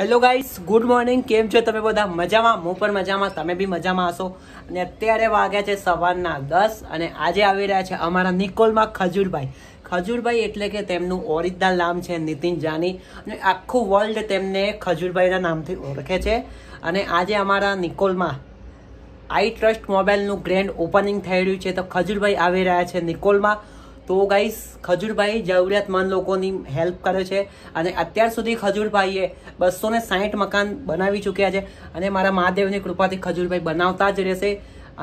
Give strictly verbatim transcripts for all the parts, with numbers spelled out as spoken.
Hello guys, good morning. કેમ છો તમે બધા? મજામાં? હું પણ મજામાં, તમે બી મજામાં હશો. અને અત્યારે વાગ્યા છે સવારના દસ અને આજે આવી રહ્યા છે અમારા નિકોલમાં ખજૂરભાઈ. ખજૂરભાઈ એટલે કે તેમનું ઓરિજિનલ નામ છે નીતિન જાની અને આખું વર્લ્ડ તેમને ખજૂરભાઈના નામથી ઓળખે છે. અને આજે અમારા નિકોલમાં આઈ ટ્રસ્ટ મોબાઈલનું ગ્રેન્ડ ઓપનિંગ થઈ રહ્યું છે, તો ખજૂરભાઈ આવી રહ્યા છે નિકોલમાં. તો ગાઈસ, ખજૂરભાઈ જરૂરિયાતમંદ લોકોની હેલ્પ કરે છે અને અત્યાર સુધી ખજૂરભાઈએ બસો ને સાહીઠ મકાન બનાવી ચૂક્યા છે અને મારા મહાદેવની કૃપાથી ખજૂરભાઈ બનાવતા જ રહેશે.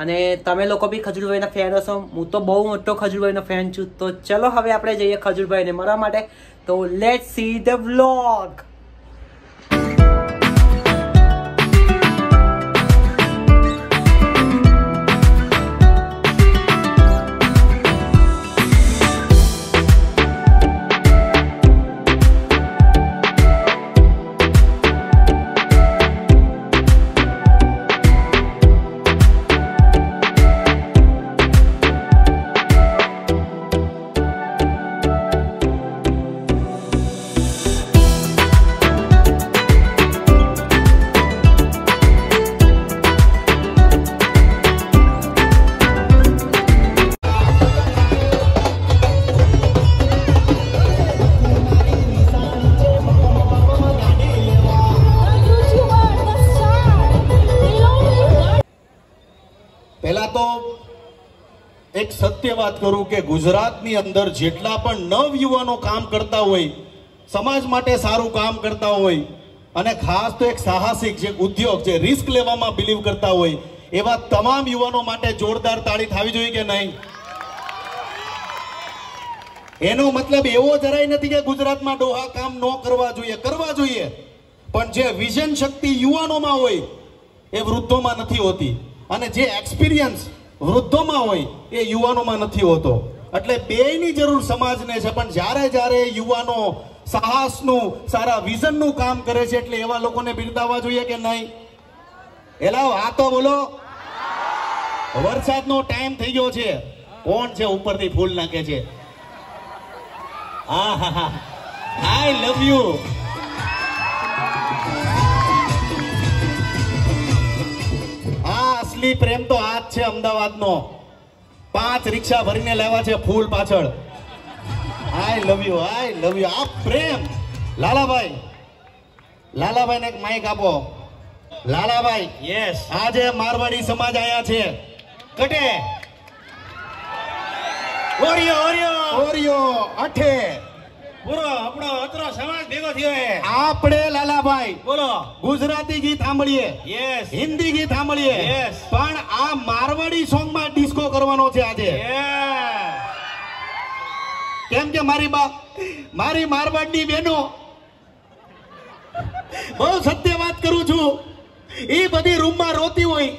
અને તમે લોકો બી ખજૂરભાઈના ફેન હશો, હું તો બહુ મોટો ખજૂરભાઈનો ફેન છું. તો ચલો હવે આપણે જઈએ ખજૂરભાઈને મળવા માટે. તો લેટ સી ધ વ્લોગ. એક સત્ય વાત કરું કે ગુજરાતની અંદર જેટલા પણ નવયુવાનો કામ કરતા હોય, સમાજ માટે સારું કામ કરતા હોય અને ખાસ તો એક સાહસિક જે ઉદ્યોગ છે, રિસ્ક લેવામાં બિલીવ કરતા હોય, એવા તમામ યુવાનો માટે જોરદાર તાળી થવી જોઈએ કે નહીં? એનો મતલબ એવો જરાય નથી કે ગુજરાતમાં ડોહા કામ ન કરવા જોઈએ, કરવા જોઈએ, પણ જે વિઝન શક્તિ યુવાનોમાં હોય એ વૃદ્ધોમાં નથી હોતી અને જે એક્સપિરિયન્સ વૃદ્ધોમાં હોય એ યુવાનોમાં નથી હોતો. એટલે બેની જરૂર સમાજને છે, પણ જ્યારે જ્યારે યુવાનો સાહસનું, સારા વિઝનનું કામ કરે છે એટલે એવા લોકોને બિરદાવવા જોઈએ કે નહીં? એલા આ તો બોલો. વરસાદનો ટાઈમ થઈ ગયો છે. કોણ છે ઉપરથી ફૂલ નાખે છે? આ હા હા, આઈ લવ યુ. પ્રેમ તો આ જ છે અમદાવાદનો. પાંચ રિક્ષા ભરીને લાવ્યા છે ફૂલ પાછળ. I love you, I love you. આ પ્રેમ. લાલાભાઈ, લાલાભાઈને એક માઈક આપો. લાલાભાઈ, યસ, આજે મારવાડી સમાજ આયા છે. કટે ઓરિયો, ઓરિયો, ઓરિયો અઠે પૂરો આપણો અતરો સમાજ ભેગો થયો છે. આપણે લાલાભાઈ બોલો, ગુજરાતી ગીત સાંભળીએ, યસ, હિન્દી ગીત સાંભળીએ, યસ, પણ આ મારવાડી સોંગમાં ડિસ્કો કરવાનો છે આજે. કેમ કે મારી બા મારી મારવાડની બહેનો, બહુ સત્ય વાત કરું છું, એ બધી રૂમમાં રોતી હોય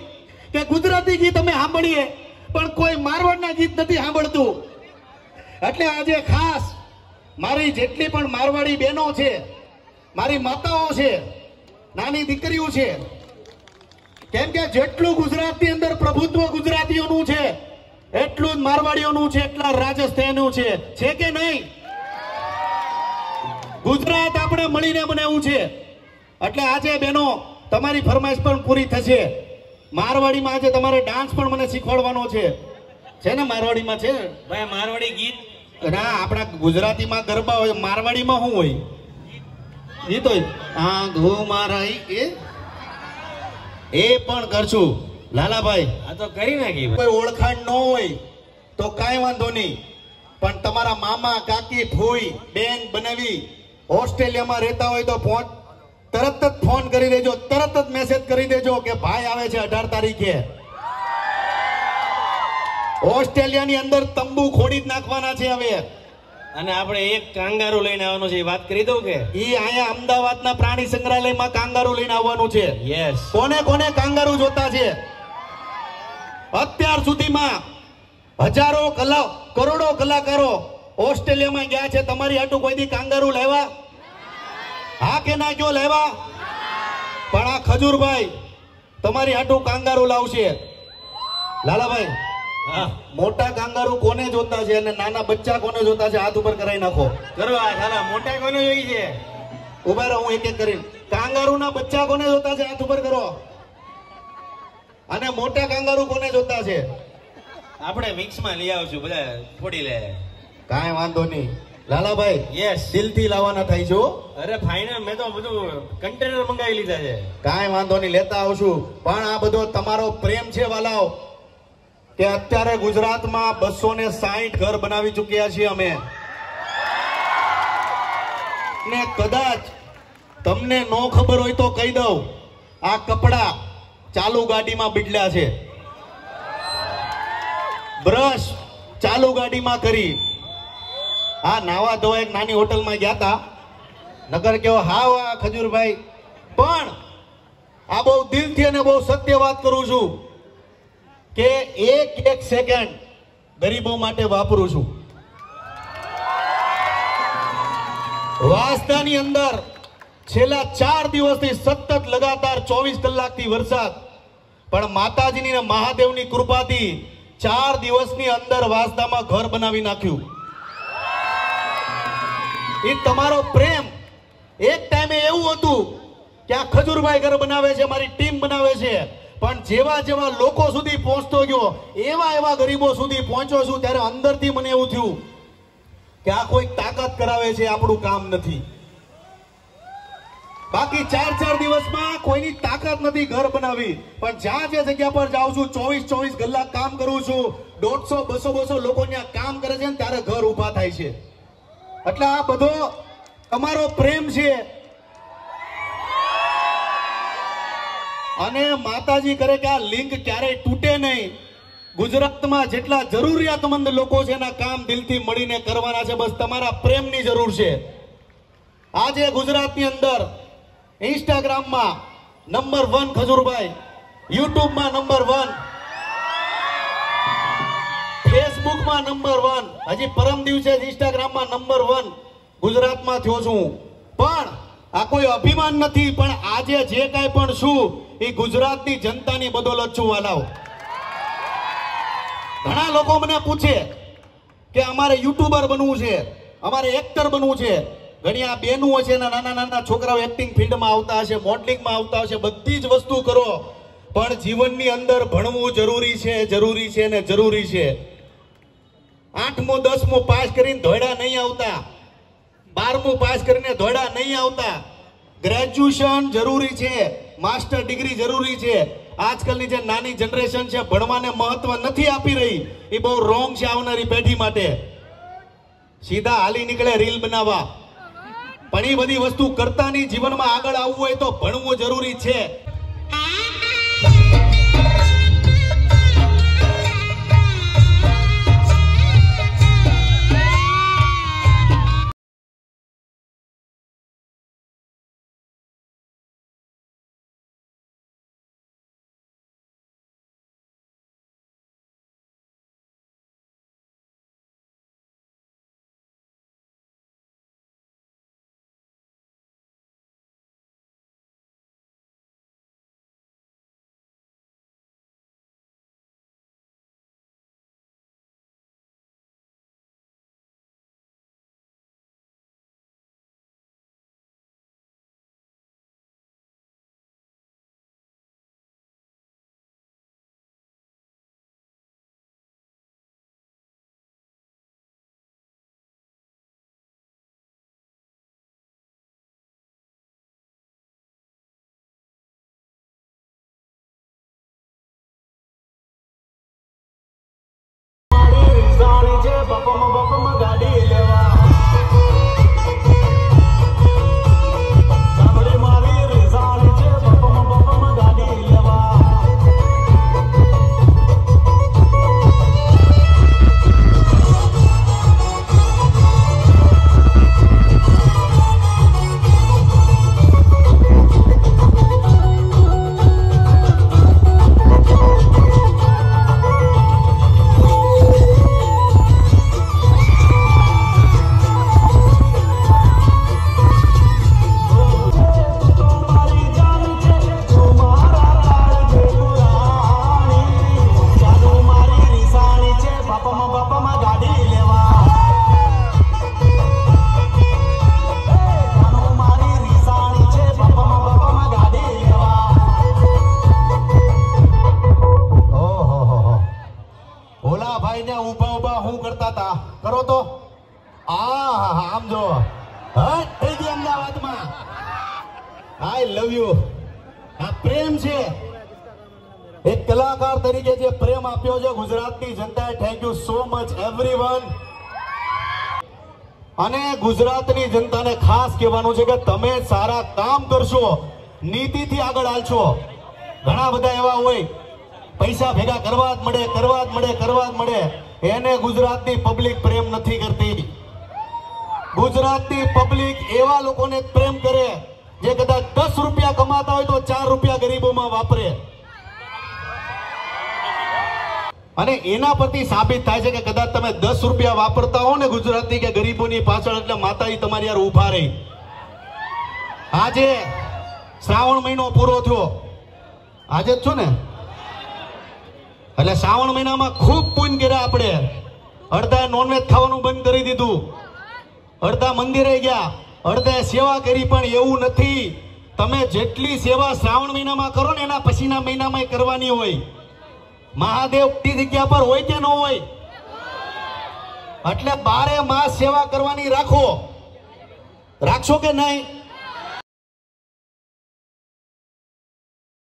કે ગુજરાતી ગીત અમે સાંભળીએ પણ કોઈ મારવાડના ગીત નથી સાંભળતું. એટલે આજે ખાસ મારી જેટલી પણ મારવાડી બહેનો છે, મારી માતાઓ છે, નાની દીકરીઓ છે, કેમ કે જેટલું ગુજરાતની અંદર પ્રભુત્વ ગુજરાતીઓનું છે એટલું જ મારવાડીઓનું છે, એટલા રાજસ્થાનનું છે. છે કે નહીં? ગુજરાત આપણે મળીને બનાવ્યું છે. એટલે આજે બહેનો તમારી ફરમાઈશ પણ પૂરી થશે. મારવાડીમાં આજે તમારે ડાન્સ પણ મને શીખવાડવાનો છે. છે ને મારવાડીમાં? છે ભાઈ મારવાડી ગીત. ના, આપણા ગુજરાતીમાં ગરબા હોય, મારવાડીમાં શું હોય? એ તો એ પણ કરશું લાલાભાઈ. આ તો કરી નાખી. કોઈ ઓળખાણ ન હોય તો કાંઈ વાંધો નહીં, પણ તમારા મામા, કાકી, ફોઈ, બેન બનાવી ઓસ્ટ્રેલિયામાં રહેતા હોય તો ફોન તરત જ ફોન કરી દેજો, તરત જ મેસેજ કરી દેજો કે ભાઈ આવે છે અઢાર તારીખે. ઓસ્ટ્રેલિયાની અંદર તંબુ ખોડી જ નાખવાના છે હવે. અને આપણે એક કાંગારું લઈને આવવાનું છે, વાત કરી દઉં કે ઈ અહીંયા અમદાવાદના પ્રાણી સંગ્રહાલયમાં કાંગારું લઈને આવવાનું છે. યસ. કોને કોને કાંગારું જોતા છે? અત્યાર સુધીમાં હજારો કલા કરોડો કલાકારો ઓસ્ટ્રેલિયામાં ગયા છે. તમારી આટું કોઈ દી કાંગારું લેવા? હા કે ના કયો લેવા? પણ આ ખજૂરભાઈ તમારી આટું કાંગારું લાવશે. લાલાભાઈ, મોટા કાંગારુ કોને જોતા છે અને નાના બચ્ચા કોને જોતા છે? હાથ ઉપર કરાઈ નાખો. કરો. મોટા કોને જોઈ છે? उभा रहो एक एक करीने कांगारूना बच्चा कोने जोता छे हाथ ऊपर करो अने मोटा कांगारू कोने जोता छे आपणे मिक्स मां लई आवशु बधा थोड़ी ले काई वांधो नहीं लाला भाई यस दिल थी लावाना थाई छो अरे फाइनल मैं तो बधु कंटेनर मंगाई लीधा छे काई वांधो नहीं लेता आवशु पण आ बधो तमारो प्रेम छे वालाओ के अत्यारे गुजरात में बस्सो साठ घर बनावी चुक्या छे अमे ने कदाच तमने नो खबर होय तो कही दऊं आ कपड़ा चालू गाड़ी में बीडल्या छे ब्रश चालू गाड़ी में करी आ नावा धोवा एक नानी होटल में गया था नगर के हाव आ खजूर भाई पण आ बहुत दिल थी अने बहुत सत्य बात करू छू के एक एक सेकंड गरीबों माटे वापरू छू राजधानी अंदर छेला चार दिवस थी सतत लगातार चौबीस कलाक थी वरसाद पण माताजी ने महादेव की कृपा थी चार दिवस नी अंदर वासदा में घर बनावी नाख्यु ई तमारो प्रेम एक टाइमे एवुं हतुं के आ खजूर भाई घर बनावे छे मारी टीम बनावे छे पण जेवा जेवा लोको सुधी पहोंचतो गयो एवा एवा गरीबों सुधी पहोंचो छुं त्यारे अंदरथी मने एवुं थयुं क्या कोई ताकत करावे छे आपणुं काम नहीं बाकी चार चार दिवस में कोई ताकत नहीं घर बनावी पण ज्यां जे जगह पर जाऊं छुं चौबीस चौबीस कलाक काम करूं छुं डेढ़ सौ बसो बसो लोको न्या काम करे छे त्यारे घर ऊभा थाय छे एटले आ बधो तमारो प्रेम छे अने माताजी करे के आ लिंक क्यारे तूटे नहीं गुजरात में जेटला जरूरियातमंद लोको छे ना काम दिलथी मळीने करवाना छे बस तमारा प्रेमनी जरूर छे आज गुजरात नी अंदर इंस्टाग्राम में नंबर वन खजूरभाई यूट्यूब में नंबर वन फेसबुक में नंबर वन हजी परम दिवसे इंस्टाग्राम में नंबर वन गुजरात में थयो छुं पण आ कोई अभिमान नथी पण आजे जे काई पण छुं ए गुजरात नी जनता नी बदौलत छुं वालाओ घणा लोको मने पूछे के अमारे यूट्यूबर बनवू छे अमारे एक्टर बनवू छे घणी आ बेनुओ छे ने नाना नाना छोकराओ एक्टिंग फील्ड में आवता हशे मॉडलिंग में आवता हशे बधी ज वस्तु करो पण जीवन नी अंदर भणवू जरूरी छे जरूरी छे ने जरूरी छे आठमो दसमो पास करीने धोयडा नहीं आवता बारमो पास करीने धोयडा नहीं आवता ग्रेजुएशन जरूरी छे मास्टर डिग्री जरूरी छे आजकल जे नानी जनरेशन छे भणवाने महत्व नथी आपी रही ए बहु रोंग छे आवनारी पेढी माटे सीधा हाली निकळे रील बनावा पण ई बधी वस्तु करता नहीं जीवन में आगळ आववू होय तो भणवू जरूरी छे आम जो अहमदाबाद में आई लव यू आ प्रेम छे एक कलाकार तरीके जे प्रेम आप्यो छे गुजरात की जनताए thank you so much everyone अने गुजरात की जनता ने खास कहेवानुं छे के तमे सारा काम करशो नीति थी आगळ हालशो घणा बधा एवा होय पैसा भेगा करवा ज मळे करवा ज मळे करवा ज मळे एने गुजरात की पब्लिक प्रेम नथी करती। गुजरात की पब्लिक एवा लोकोने प्रेम करे जे कदाच दस रुपया कमाता हो तो चार रुपया गरीबों में वापरे अने एना परथी साबित थाय छे के कदाच तमे दस रुपया वापरता हो ने गुजराती के गरीबोनी पाछळ એટલે માતાજી તમારી યાર ઊભા રહી। આજે શ્રાવણ મહિનો પૂરો થયો આજે જ છો ને એટલે શ્રાવણ મહિનામાં ખૂબ પુણ્ય કર્યા આપણે અડધા નોનવેજ ખાવાનું બંધ કરી દીધું અડધા મંદિરે ગયા अर्धे सेवा करी पण एवुं नथी तमे जेटली सेवा श्रावण महीना में करो ने एना पछीना महीना में करवानी होय। महादेव ती जग्या पर होय के न होय एटले बारे मास सेवा करवानी राखो राखशो के नहीं।